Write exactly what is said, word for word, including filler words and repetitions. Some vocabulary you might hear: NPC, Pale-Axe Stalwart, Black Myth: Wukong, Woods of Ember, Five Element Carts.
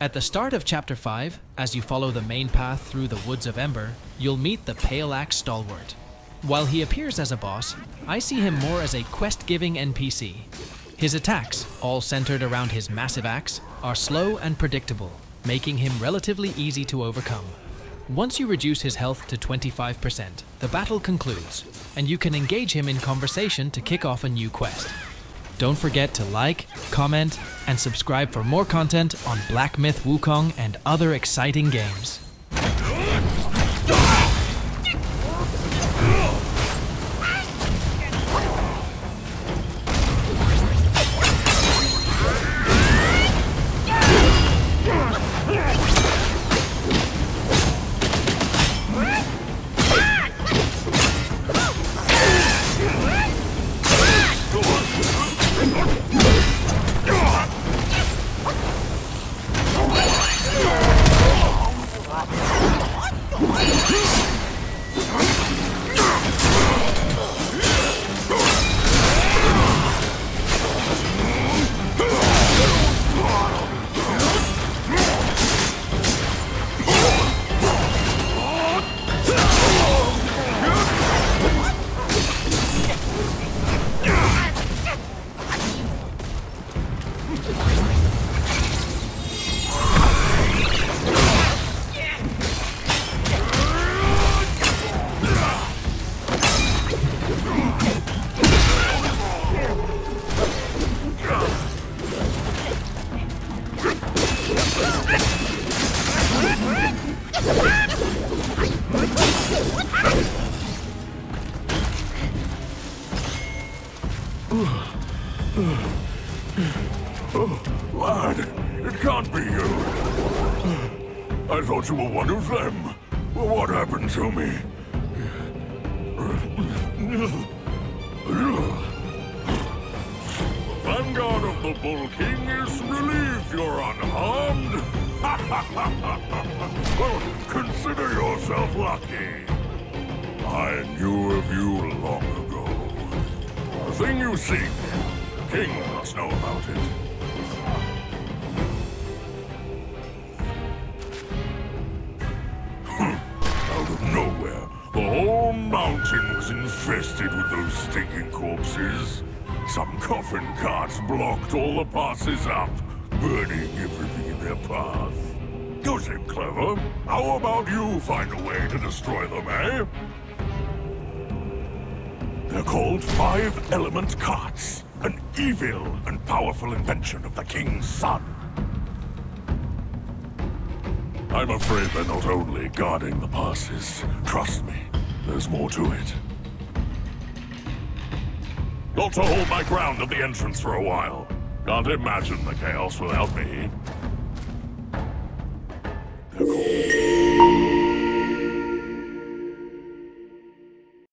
At the start of Chapter five, as you follow the main path through the Woods of Ember, you'll meet the Pale-Axe Stalwart. While he appears as a boss, I see him more as a quest-giving N P C. His attacks, all centered around his massive axe, are slow and predictable, making him relatively easy to overcome. Once you reduce his health to twenty-five percent, the battle concludes, and you can engage him in conversation to kick off a new quest. Don't forget to like, comment, and subscribe for more content on Black Myth Wukong and other exciting games. Oh, lad, it can't be you. I thought you were one of them. What happened to me? The vanguard of the Bull King is relieved you're unharmed. Well, consider yourself lucky. I knew of you long ago. The thing you seek, King must know about it. Out of nowhere, the whole mountain was infested with those stinking corpses. Some coffin carts blocked all the passes up, burning everything in their path. You seem clever. How about you find a way to destroy them, eh? They're called Five Element Carts. An evil and powerful invention of the King's son. I'm afraid they're not only guarding the passes. Trust me, there's more to it. Got to hold my ground at the entrance for a while. Can't imagine the chaos without me. They're called